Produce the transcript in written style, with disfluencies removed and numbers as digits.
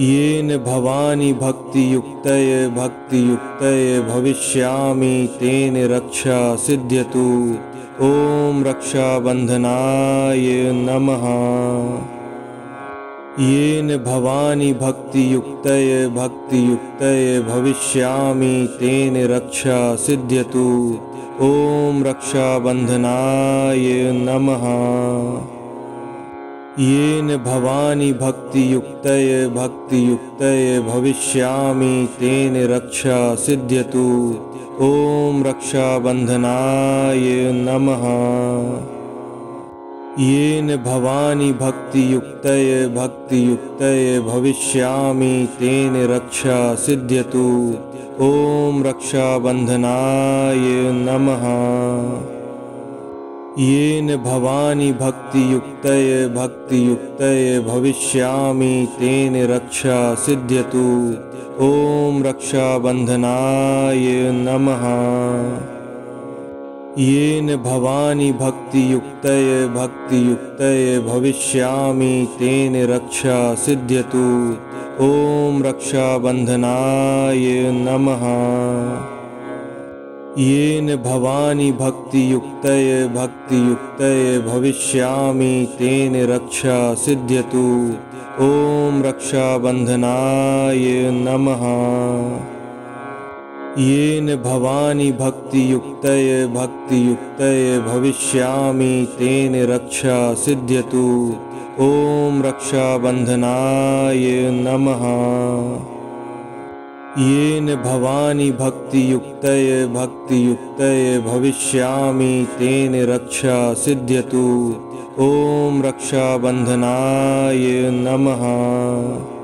येन भवानी भक्तियुक्तया भक्तियुक्तया भविष्यामि तेन रक्षा सिद्ध्यतु। ओम रक्षा बंधनाय नमः। येन भवानी भक्तियुक्तया भक्तियुक्तया भविष्यामि तेन रक्षा सिद्ध्यतु। ओम रक्षा बंधनाय नमः। येन भवानी भक्तियुक्तया भक्तियुक्तया भविष्यामि तेन रक्षा सिद्ध्यतु। ओम रक्षा बंधनाय नमः। येन भवानी भक्तियुक्तया भक्तियुक्तया भविष्यामि तेन रक्षा सिद्ध्यतु। ओम रक्षा बंधनाय नमः। येन भवानी भक्तियुक्तया भक्तियुक्तया भविष्यामि तेन रक्षा सिद्ध्यतु। ओम रक्षा बंधनाय नमः। येन भवानी भक्तियुक्तया भक्तियुक्तया भविष्यामि तेन रक्षा सिद्ध्यतु। ओम रक्षा बंधनाय नमः। येन भवानी भक्तियुक्तया भक्तियुक्तया भविष्यामि तेन रक्षा सिद्ध्यतु। ओम रक्षा बंधनाय नमः। येन भवानी भक्तियुक्तया भक्तियुक्तया भविष्यामि तेन रक्षा सिद्ध्यतु। ओम रक्षा बंधनाय नमः। येन भवानी भक्तियुक्तया भक्तियुक्तया भविष्यामि तेन रक्षा सिद्ध्यतु। ओम रक्षा बंधनाय नमः।